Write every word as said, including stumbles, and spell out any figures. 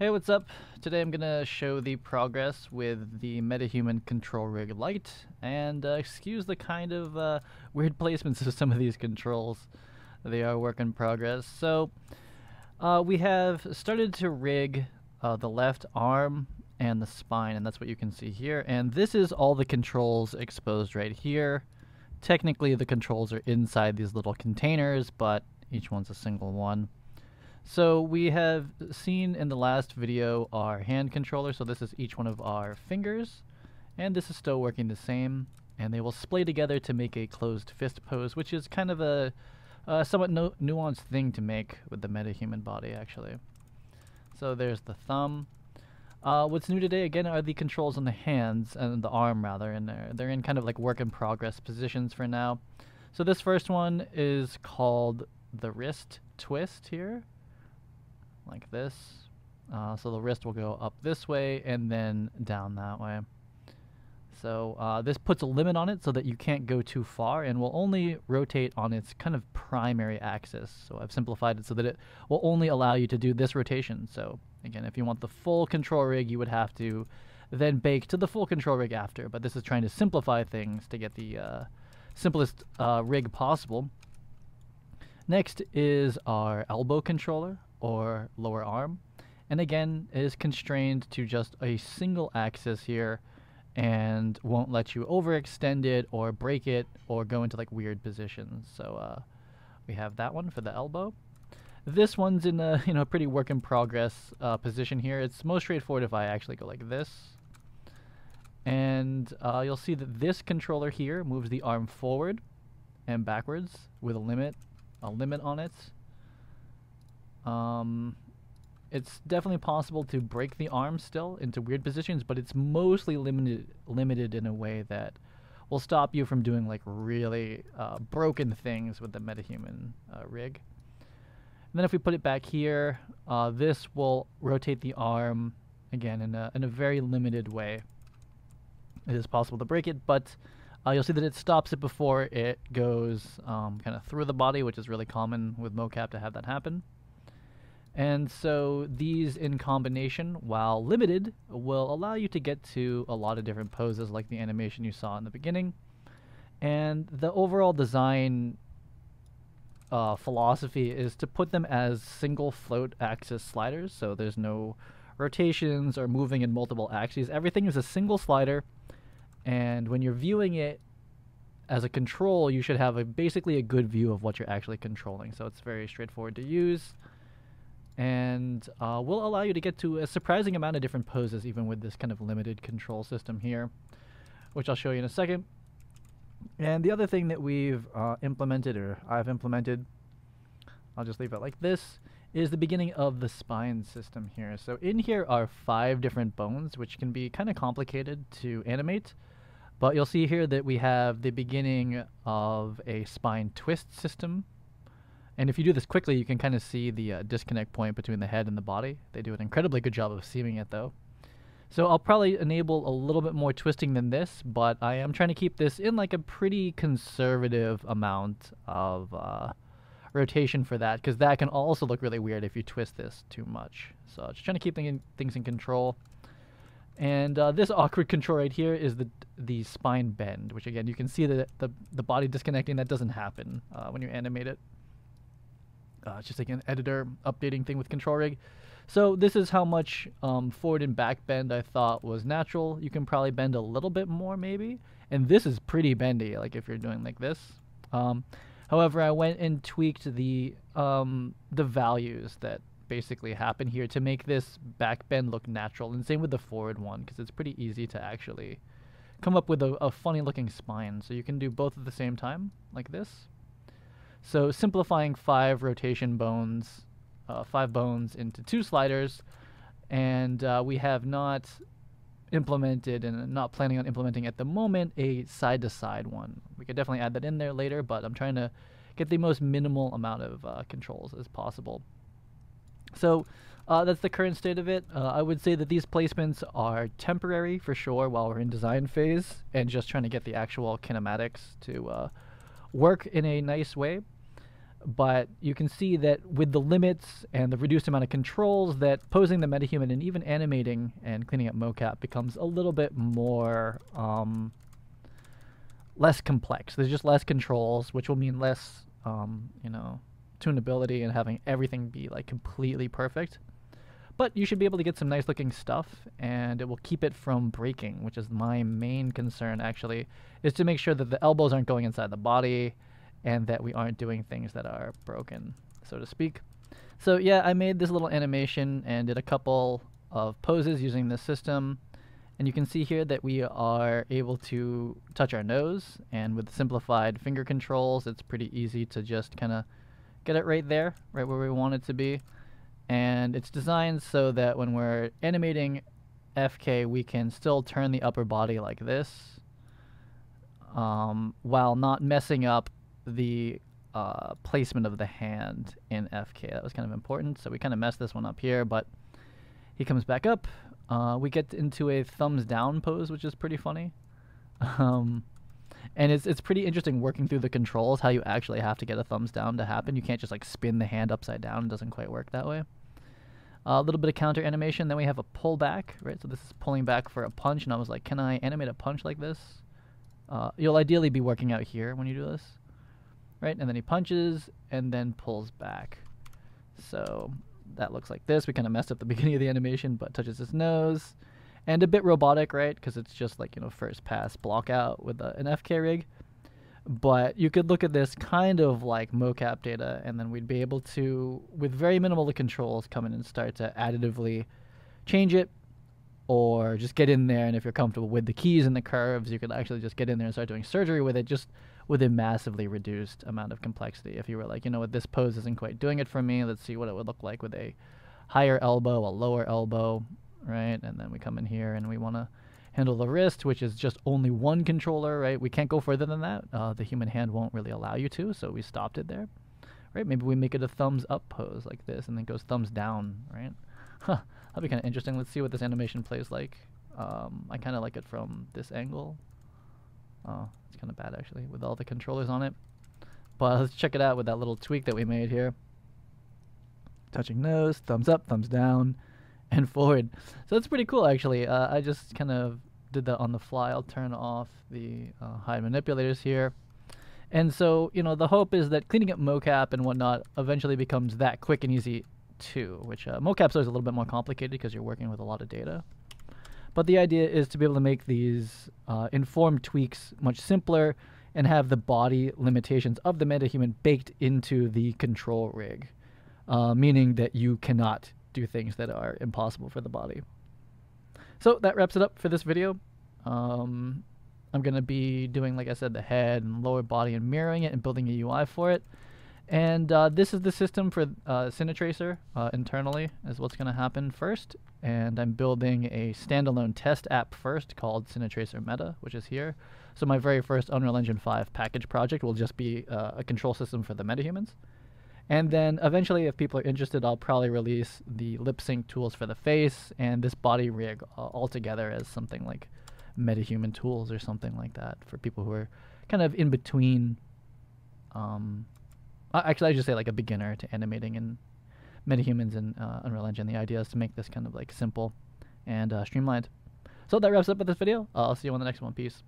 Hey, what's up? Today I'm gonna show the progress with the MetaHuman Control Rig Lite, and uh, excuse the kind of uh, weird placements of some of these controls. They are work in progress. So uh, we have started to rig uh, the left arm and the spine, and that's what you can see here. And this is all the controls exposed right here. Technically the controls are inside these little containers, but each one's a single one. So we have seen in the last video our hand controller, so this is each one of our fingers, and this is still working the same, and they will splay together to make a closed fist pose, which is kind of a uh, somewhat no nuanced thing to make with the MetaHuman body, actually. So there's the thumb. Uh, what's new today again are the controls on the hands, and the arm rather, and they're, they're in kind of like work in progress positions for now. So this first one is called the wrist twist here. Like this. Uh, so the wrist will go up this way and then down that way. So uh, this puts a limit on it so that you can't go too far and will only rotate on its kind of primary axis. So I've simplified it so that it will only allow you to do this rotation. So again, if you want the full control rig, you would have to then bake to the full control rig after. But this is trying to simplify things to get the uh, simplest uh, rig possible. Next is our elbow controller, or lower arm, and again it is constrained to just a single axis here and won't let you overextend it or break it or go into like weird positions. So uh, we have that one for the elbow. This one's in a you know pretty work in progress uh, position here. It's most straightforward if I actually go like this, and uh, you'll see that this controller here moves the arm forward and backwards with a limit a limit on it. Um, it's definitely possible to break the arm still into weird positions, but it's mostly limited limited in a way that will stop you from doing like really uh, broken things with the MetaHuman uh, rig. And then if we put it back here, uh, this will rotate the arm again in a, in a very limited way. It is possible to break it, but uh, you'll see that it stops it before it goes um, kind of through the body, which is really common with mocap to have that happen. And so these in combination, while limited, will allow you to get to a lot of different poses like the animation you saw in the beginning. And the overall design uh, philosophy is to put them as single float axis sliders, so there's no rotations or moving in multiple axes. Everything is a single slider, and when you're viewing it as a control, you should have a, basically a good view of what you're actually controlling. So it's very straightforward to use, and uh, will allow you to get to a surprising amount of different poses even with this kind of limited control system here, which I'll show you in a second. And the other thing that we've uh, implemented, or I've implemented, I'll just leave it like this, is the beginning of the spine system here. So in here are five different bones, which can be kind of complicated to animate, but you'll see here that we have the beginning of a spine twist system. And if you do this quickly, you can kind of see the uh, disconnect point between the head and the body. They do an incredibly good job of seaming it, though. So I'll probably enable a little bit more twisting than this, but I am trying to keep this in like a pretty conservative amount of uh, rotation for that, because that can also look really weird if you twist this too much. So just trying to keep th things in control. And uh, this awkward control right here is the the spine bend, which again, you can see that the, the body disconnecting. That doesn't happen uh, when you animate it. Uh, it's just like an editor updating thing with control rig. So this is how much um, forward and back bend I thought was natural. You can probably bend a little bit more maybe. And this is pretty bendy, like if you're doing like this. Um, however, I went and tweaked the, um, the values that basically happen here to make this back bend look natural. And same with the forward one, because it's pretty easy to actually come up with a, a funny looking spine. So you can do both at the same time, like this. So simplifying five rotation bones, uh, five bones into two sliders, and uh, we have not implemented and not planning on implementing at the moment a side-to-side one. We could definitely add that in there later, but I'm trying to get the most minimal amount of uh, controls as possible. So uh, that's the current state of it. Uh, I would say that these placements are temporary for sure while we're in design phase and just trying to get the actual kinematics to uh, work in a nice way. but you can see that with the limits and the reduced amount of controls, that posing the MetaHuman and even animating and cleaning up mocap becomes a little bit more um, less complex. There's just less controls, which will mean less um, you know, tunability and having everything be like completely perfect. But you should be able to get some nice looking stuff, and it will keep it from breaking, which is my main concern actually, is to make sure that the elbows aren't going inside the body and that we aren't doing things that are broken, so to speak. So yeah, I made this little animation and did a couple of poses using this system. And you can see here that we are able to touch our nose, and with simplified finger controls, it's pretty easy to just kind of get it right there, right where we want it to be. And it's designed so that when we're animating F K, we can still turn the upper body like this um, while not messing up the uh, placement of the hand in F K. That was kind of important. So we kind of messed this one up here, but he comes back up. Uh, we get into a thumbs down pose, which is pretty funny. Um, and it's, it's pretty interesting working through the controls, how you actually have to get a thumbs down to happen. You can't just like spin the hand upside down. It doesn't quite work that way. A uh, little bit of counter animation. Then we have a pullback, right? So this is pulling back for a punch. And I was like, can I animate a punch like this? Uh, you'll ideally be working out here when you do this. Right, and then he punches and then pulls back. So that looks like this. We kind of messed up the beginning of the animation, but touches his nose. And a bit robotic, right? Because it's just like, you know, first pass block out with a, an F K rig. But you could look at this kind of like mocap data, and then we'd be able to, with very minimal controls, come in and start to additively change it, or just get in there, and if you're comfortable with the keys and the curves, you could actually just get in there and start doing surgery with it, just with a massively reduced amount of complexity. If you were like, you know what, this pose isn't quite doing it for me, let's see what it would look like with a higher elbow, a lower elbow, right? And then we come in here and we want to handle the wrist, which is just only one controller, right? We can't go further than that. Uh, the human hand won't really allow you to, so we stopped it there, right? Maybe we make it a thumbs up pose like this, and then goes thumbs down, right? Huh, that'll be kind of interesting. Let's see what this animation plays like. Um, I kind of like it from this angle. Oh, it's kind of bad actually with all the controllers on it. But let's check it out with that little tweak that we made here. Touching nose, thumbs up, thumbs down, and forward. So that's pretty cool actually. Uh, I just kind of did that on the fly. I'll turn off the uh, hide manipulators here. And so, you know, the hope is that cleaning up mocap and whatnot eventually becomes that quick and easy too, which uh, mocaps are a little bit more complicated because you're working with a lot of data. But the idea is to be able to make these uh, informed tweaks much simpler and have the body limitations of the MetaHuman baked into the control rig, uh, meaning that you cannot do things that are impossible for the body. So that wraps it up for this video. Um, I'm going to be doing, like I said, the head and lower body and mirroring it and building a U I for it. And uh, this is the system for uh, CineTracer uh, internally is what's going to happen first. And I'm building a standalone test app first called CineTracer Meta, which is here. So my very first Unreal Engine five package project will just be uh, a control system for the MetaHumans. And then eventually, if people are interested, I'll probably release the lip sync tools for the face and this body rig uh, all together as something like MetaHuman tools or something like that for people who are kind of in between. Um, Actually, I just say like a beginner to animating and MetaHumans and uh, Unreal Engine. The idea is to make this kind of like simple and uh, streamlined. So that wraps up with this video. Uh, I'll see you on the next one. Peace.